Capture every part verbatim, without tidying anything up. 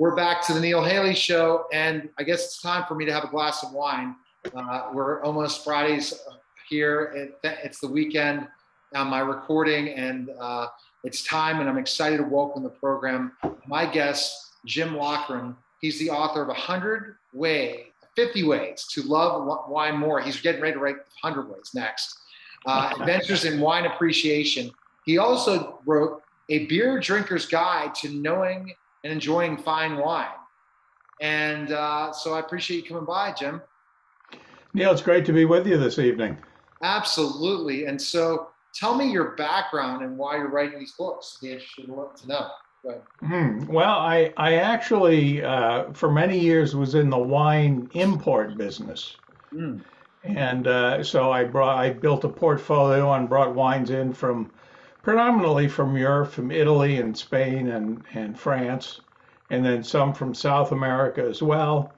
We're back to the Neil Haley Show, and I guess it's time for me to have a glass of wine. Uh, we're almost Fridays here. It, it's the weekend on my recording, and uh, it's time, and I'm excited to welcome the program. My guest, Jim Laughren. He's the author of one hundred ways, fifty ways to Love Wine More. He's getting ready to write one hundred ways next. Uh, Adventures in Wine Appreciation. He also wrote A Beer Drinker's Guide to Knowing and Enjoying Fine Wine. And uh, so I appreciate you coming by, Jim. Neil, it's great to be with you this evening. Absolutely. And so tell me your background and why you're writing these books. They should love to know. Right. Mm, well, I, I actually, uh, for many years, was in the wine import business. Mm. And uh, so I brought, I built a portfolio and brought wines in from predominantly from Europe, from Italy and Spain and, and France, and then some from South America as well.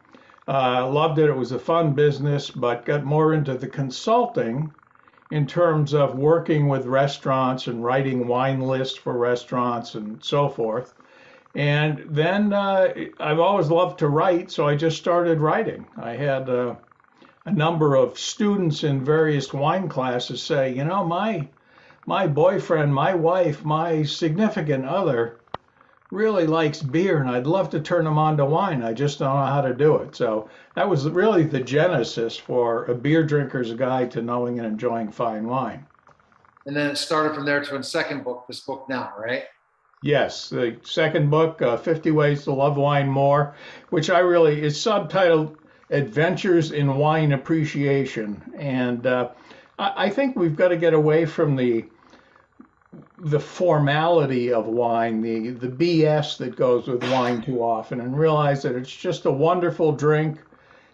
Uh, loved it. It was a fun business, but got more into the consulting in terms of working with restaurants and writing wine lists for restaurants and so forth. And then uh, I've always loved to write, so I just started writing. I had uh, a number of students in various wine classes say, you know, my My boyfriend, my wife, my significant other really likes beer, and I'd love to turn them on to wine. I just don't know how to do it. So that was really the genesis for A Beer Drinker's Guide to Knowing and Enjoying Fine Wine. And then it started from there to a second book, this book now, right? Yes, the second book, uh, fifty ways to Love Wine More, which I really, is subtitled Adventures in Wine Appreciation. And uh, I think we've got to get away from the the formality of wine, the, the B S that goes with wine too often, and realize that it's just a wonderful drink.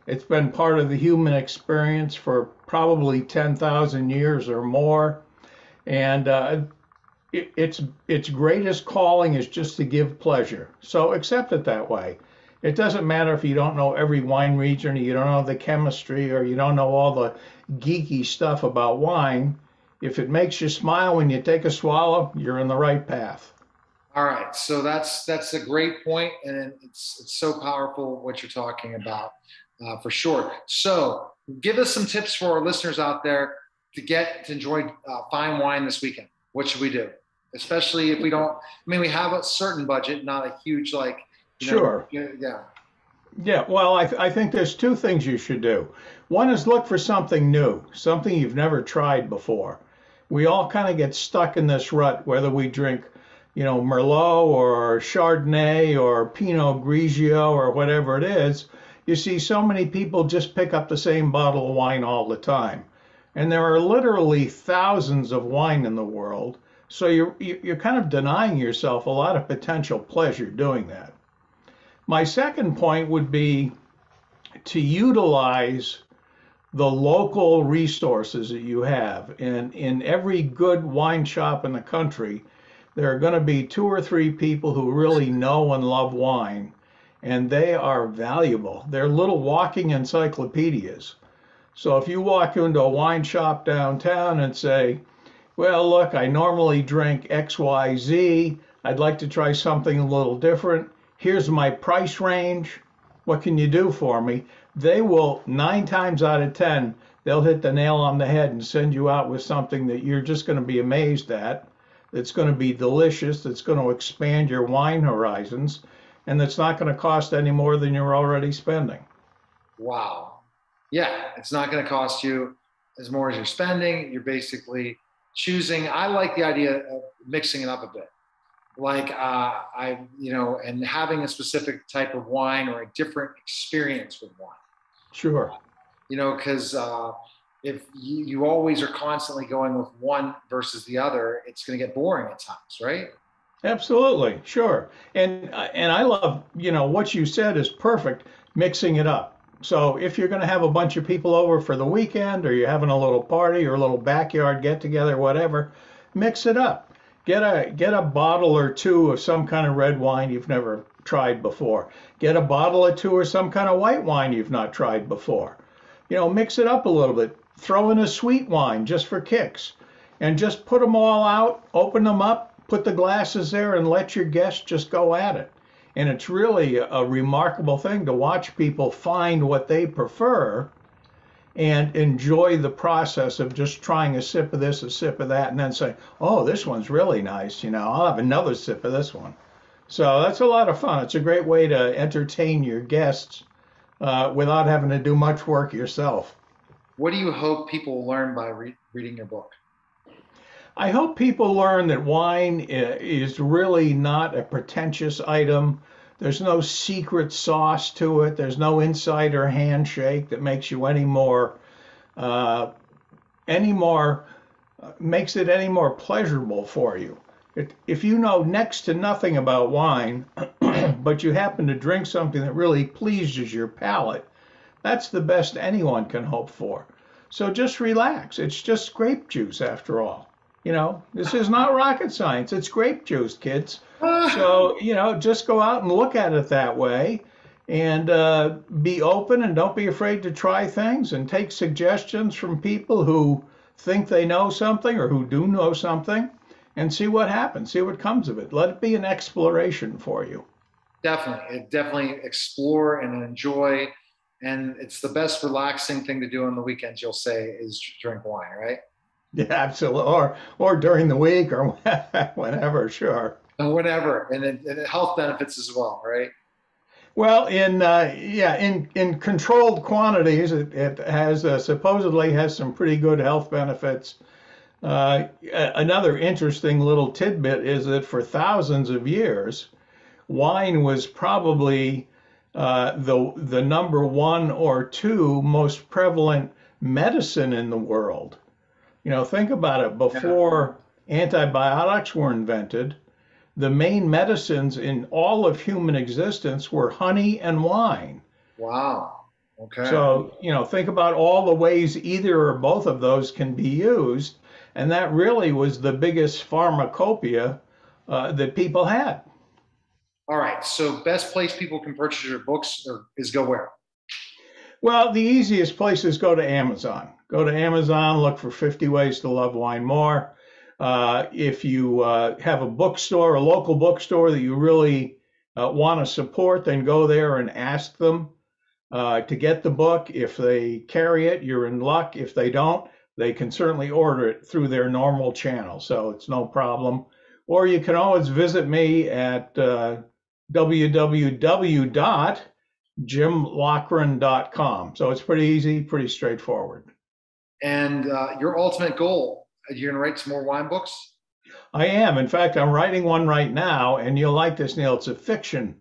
It's been part of the human experience for probably ten thousand years or more. And uh, it, its its greatest calling is just to give pleasure. So accept it that way. It doesn't matter if you don't know every wine region, or you don't know the chemistry, or you don't know all the geeky stuff about wine. If it makes you smile when you take a swallow, you're in the right path. All right, so that's that's a great point, and it's it's so powerful what you're talking about, uh, for sure. So give us some tips for our listeners out there to get to enjoy uh, fine wine this weekend. What should we do, especially if we don't? I mean, we have a certain budget, not a huge like. Sure. Yeah. Yeah. Well, I, th I think there's two things you should do. One is look for something new, something you've never tried before. We all kind of get stuck in this rut, whether we drink, you know, Merlot or Chardonnay or Pinot Grigio or whatever it is. You see so many people just pick up the same bottle of wine all the time. And there are literally thousands of wine in the world. So you're, you're kind of denying yourself a lot of potential pleasure doing that. My second point would be to utilize the local resources that you have. And in every good wine shop in the country, there are going to be two or three people who really know and love wine, and they are valuable. They're little walking encyclopedias. So if you walk into a wine shop downtown and say, well, look, I normally drink X Y Z. I'd like to try something a little different. Here's my price range. What can you do for me? They will, nine times out of ten, they'll hit the nail on the head and send you out with something that you're just going to be amazed at, that's going to be delicious, that's going to expand your wine horizons, and that's not going to cost any more than you're already spending. Wow. Yeah, it's not going to cost you as more as you're spending. You're basically choosing. I like the idea of mixing it up a bit. Like, uh, I, you know, and having a specific type of wine or a different experience with wine. Sure. You know, because uh, if you, you always are constantly going with one versus the other, it's going to get boring at times, right? Absolutely. Sure. And, and I love, you know, what you said is perfect, mixing it up. So if you're going to have a bunch of people over for the weekend, or you're having a little party or a little backyard get together, whatever, mix it up. Get a, get a bottle or two of some kind of red wine you've never tried before. Get a bottle or two or some kind of white wine you've not tried before. You know, mix it up a little bit. Throw in a sweet wine just for kicks. And just put them all out, open them up, put the glasses there, and let your guests just go at it. And it's really a remarkable thing to watch people find what they prefer and enjoy the process of just trying a sip of this, a sip of that, and then say, oh, this one's really nice. You know, I'll have another sip of this one. So that's a lot of fun. It's a great way to entertain your guests uh, without having to do much work yourself. What do you hope people learn by re- reading your book? I hope people learn that wine is really not a pretentious item. There's no secret sauce to it. There's no insider handshake that makes you any more, uh, any more, uh, makes it any more pleasurable for you. It, if you know next to nothing about wine, but you happen to drink something that really pleases your palate, that's the best anyone can hope for. So just relax. It's just grape juice after all. You know, this is not rocket science. It's grape juice, kids. So, you know, just go out and look at it that way and uh, be open and don't be afraid to try things and take suggestions from people who think they know something or who do know something and see what happens, see what comes of it. Let it be an exploration for you. Definitely. Definitely explore and enjoy. And it's the best relaxing thing to do on the weekends, you'll say, is drink wine, right? Yeah, absolutely. Or or during the week or whenever, sure. And whatever. And it, and it health benefits as well, right? Well, in uh, yeah, in, in controlled quantities, it, it has uh, supposedly has some pretty good health benefits. Uh, another interesting little tidbit is that for thousands of years, wine was probably uh, the the number one or two most prevalent medicine in the world. You know, think about it. Before yeah. antibiotics were invented, the main medicines in all of human existence were honey and wine. Wow. Okay. So, you know, think about all the ways either or both of those can be used. And that really was the biggest pharmacopoeia uh, that people had. All right. So best place people can purchase your books or is go where? Well, the easiest place is go to Amazon. Go to Amazon, look for fifty Ways to Love Wine More. Uh, if you uh, have a bookstore, a local bookstore that you really uh, want to support, then go there and ask them uh, to get the book. If they carry it, you're in luck. If they don't, they can certainly order it through their normal channel, so it's no problem. Or you can always visit me at uh, w w w dot jim laughren dot com. So it's pretty easy, pretty straightforward. And uh, your ultimate goal, you're going to write some more wine books? I am. In fact, I'm writing one right now, and you'll like this, Neil. It's a fiction,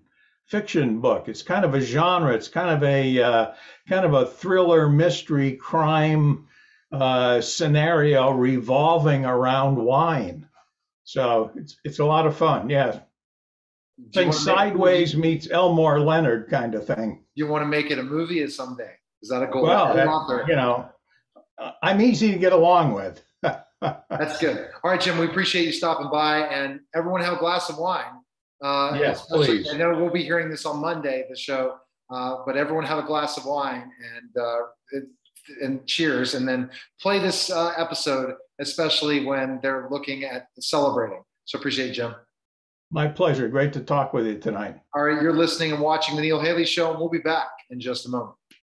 fiction book. It's kind of a genre. It's kind of a uh, kind of a thriller, mystery, crime uh, scenario revolving around wine. So it's it's a lot of fun. Yeah, think Sideways meets Elmore Leonard kind of thing. You want to make it a movie someday? Is that a goal? Well, that, you know. I'm easy to get along with. That's good. All right, Jim, we appreciate you stopping by, and everyone have a glass of wine. Uh, yes, please. I know we'll be hearing this on Monday, the show, uh, but everyone have a glass of wine and uh, it, and cheers, and then play this uh, episode, especially when they're looking at celebrating. So appreciate it, Jim. My pleasure. Great to talk with you tonight. All right, you're listening and watching The Neil Haley Show, and we'll be back in just a moment.